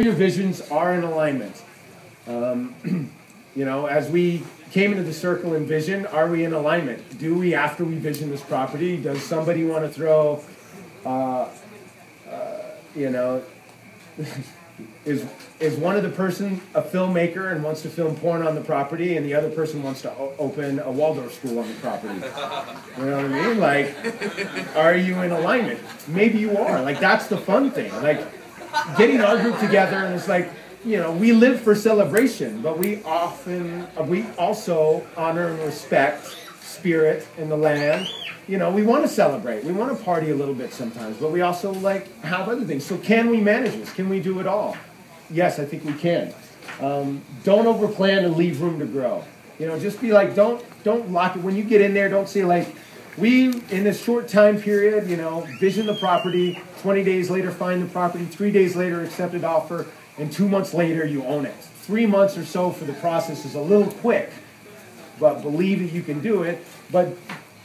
Your visions are in alignment. As we came into the circle in vision, are we in alignment? Do we, after we vision this property, does somebody want to throw, is one of the person a filmmaker and wants to film porn on the property, and the other person wants to open a Waldorf school on the property? You know what I mean? Like, are you in alignment? Maybe you are. Like, that's the fun thing. Like, getting our group together, and it's like, we live for celebration, but we also honor and respect spirit in the land. We want to celebrate. We want to party a little bit sometimes, but we also have other things. So can we manage this? Can we do it all? Yes, I think we can. Don't overplan and leave room to grow. Just be like, don't lock it. When you get in there, don't say like, we, in this short time period, vision the property, 20 days later find the property, 3 days later accepted offer, and 2 months later you own it. 3 months or so for the process is a little quick, but believe that you can do it, but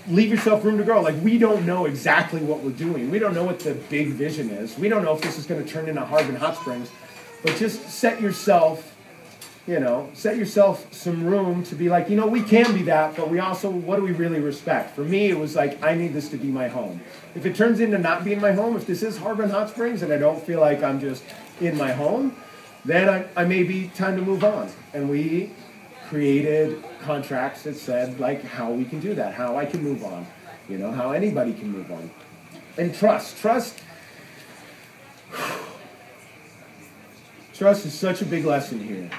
leave yourself room to grow. Like, we don't know exactly what we're doing. We don't know what the big vision is. We don't know if this is going to turn into Harbin Hot Springs, but just set yourself some room to be like, we can be that, but we also, what do we really respect? For me, it was like, I need this to be my home. If it turns into not being my home, if this is Harbin Hot Springs and I don't feel like I'm just in my home, then I may be time to move on. And we created contracts that said, like, how we can do that, how I can move on, how anybody can move on. And trust. Trust is such a big lesson here.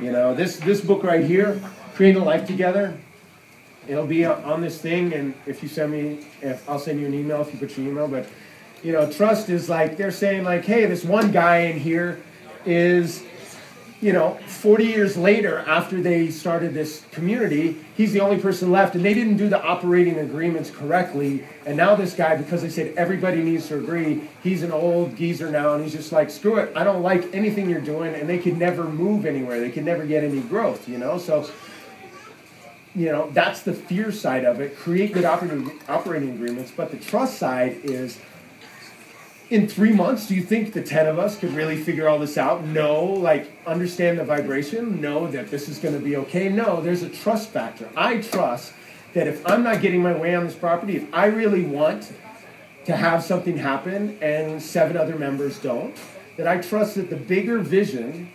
This book right here, Creating a Life Together, it'll be on this thing, and I'll send you an email if you put your email, but, trust is like, they're saying like, hey, this one guy in here is, 40 years later after they started this community, he's the only person left, and they didn't do the operating agreements correctly, and now this guy, because they said everybody needs to agree, he's an old geezer now, and he's just like, screw it, I don't like anything you're doing, and they could never move anywhere, they could never get any growth, so, that's the fear side of it, create good operating agreements, but the trust side is, in 3 months, do you think the 10 of us could really figure all this out? No. Like, understand the vibration? No, that this is going to be okay? No, there's a trust factor. I trust that if I'm not getting my way on this property, if I really want to have something happen and 7 other members don't, that I trust that the bigger vision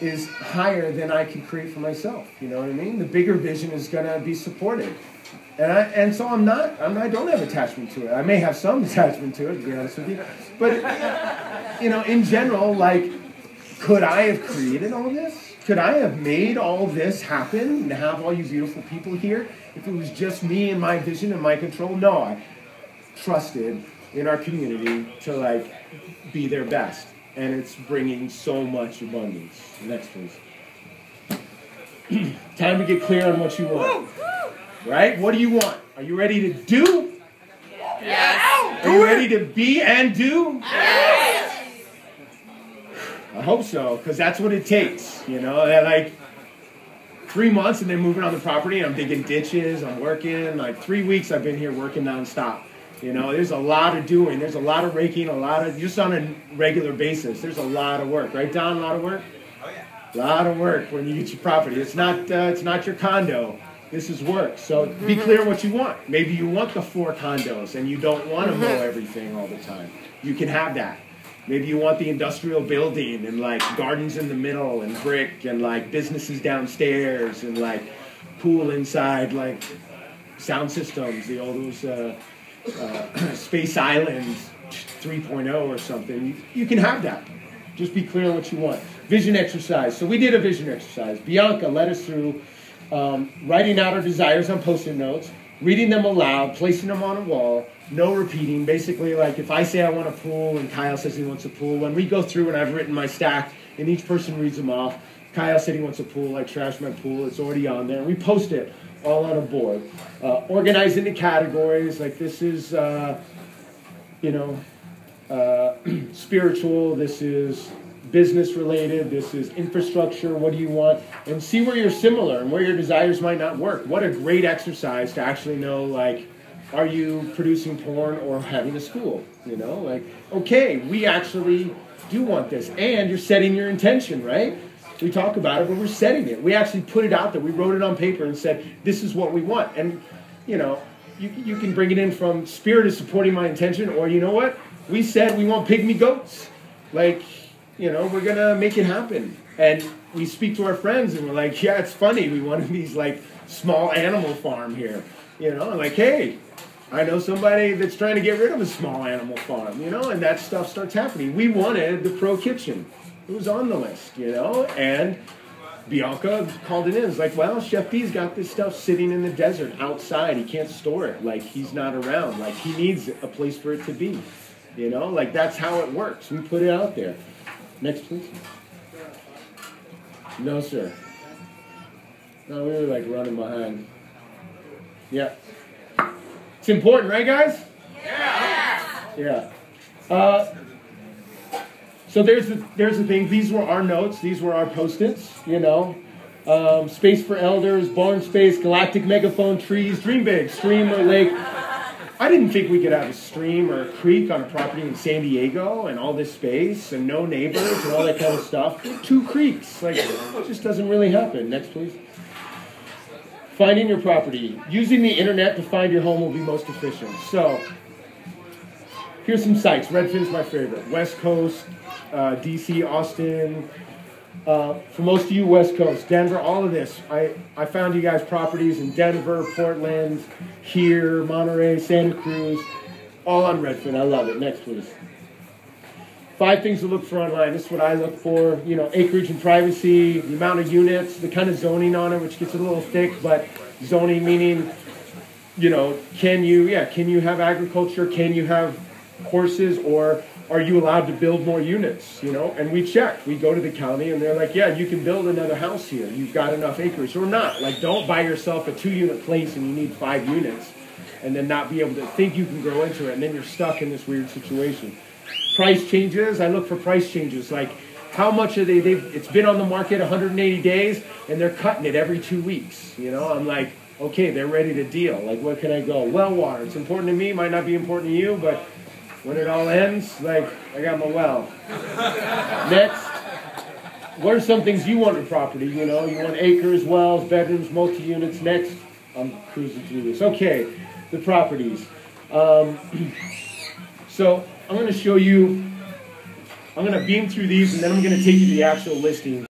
is higher than I can create for myself. You know what I mean? The bigger vision is going to be supported. And so I don't have attachment to it. I may have some attachment to it, to be honest with you. But, in general, like, could I have created all this? Could I have made all this happen and have all you beautiful people here if it was just me and my vision and my control? No, I trusted in our community to, be their best. And it's bringing so much abundance. Next, please. Time to get clear on what you want. Right? What do you want? Are you ready to do? Yes. Are you ready to be and do? Yes. I hope so, because that's what it takes. They're like 3 months and they're moving on the property and I'm digging ditches, I'm working. Like 3 weeks I've been here working nonstop. There's a lot of doing. There's a lot of raking, a lot of, just on a regular basis. There's a lot of work. Right, Don? A lot of work? Oh, yeah. A lot of work when you get your property. It's not your condo. This is work. So be clear what you want. Maybe you want the 4 condos and you don't want to mow everything all the time. You can have that. Maybe you want the industrial building and gardens in the middle and brick and businesses downstairs and pool inside, sound systems, all those Space Island 3.0 or something. You can have that. Just be clear on what you want. Vision exercise. So we did a vision exercise. Bianca led us through writing out our desires on post-it notes, reading them aloud, placing them on a wall, no repeating. Basically, if I say I want a pool and Kyle says he wants a pool, when we go through and I've written my stack and each person reads them off, Kyle said he wants a pool, I trashed my pool, it's already on there. We post it all on a board. Organized into categories, this is, spiritual, this is business related, this is infrastructure, what do you want? And see where you're similar and where your desires might not work. What a great exercise to actually know, are you producing porn or having a school? Okay, we actually do want this. And you're setting your intention, right? We talk about it, but we're setting it. We actually put it out there. We wrote it on paper and said, this is what we want. And, you know, you can bring it in from spirit is supporting my intention, or you know what? We said we want pygmy goats. Like, you know, we're going to make it happen. And we speak to our friends and we're like, yeah, it's funny. We wanted these, like, small animal farm here. You know, and like, hey, I know somebody that's trying to get rid of a small animal farm, you know, and that stuff starts happening. We wanted the pro kitchen. It was on the list, you know, and Bianca called it in. It's like, well, Chef B's got this stuff sitting in the desert outside. He can't store it. Like, he's not around. Like, he needs a place for it to be, you know. Like, that's how it works. We put it out there. Next, please. No, sir. No, we were, like, running behind. Yeah. It's important, right, guys? Yeah. Yeah. So there's the thing. These were our notes. These were our Post-its, you know. Space for elders, barn space, galactic megaphone, trees, dream big, stream or lake. I didn't think we could have a stream or a creek on a property in San Diego and all this space and no neighbors and all that kind of stuff. Two creeks. Like, it just doesn't really happen. Next, please. Finding your property. Using the internet to find your home will be most efficient. So, here's some sites. Redfin's my favorite. West Coast, DC, Austin. For most of you, West Coast, Denver, all of this. I found you guys properties in Denver, Portland, here, Monterey, Santa Cruz, all on Redfin. I love it. Next, please. 5 things to look for online. This is what I look for. You know, acreage and privacy, the amount of units, the kind of zoning on it, which gets a little thick, but zoning meaning, you know, can you have agriculture? Can you have horses? Or are you allowed to build more units? You know, and we check. We go to the county and they're like, yeah, you can build another house here. You've got enough acreage or not. Like, don't buy yourself a 2-unit place and you need 5 units and then not be able to think you can grow into it. And then you're stuck in this weird situation. Price changes, I look for price changes, like how much are it's been on the market 180 days and they're cutting it every 2 weeks, you know. I'm like, okay, they're ready to deal, like what can I go? Well water, it's important to me, might not be important to you, but when it all ends, like, I got my well. Next, what are some things you want in property, you know? You want acres, wells, bedrooms, multi-units. Next, I'm cruising through this. Okay, the properties. So I'm going to beam through these, and then I'm going to take you to the actual listing.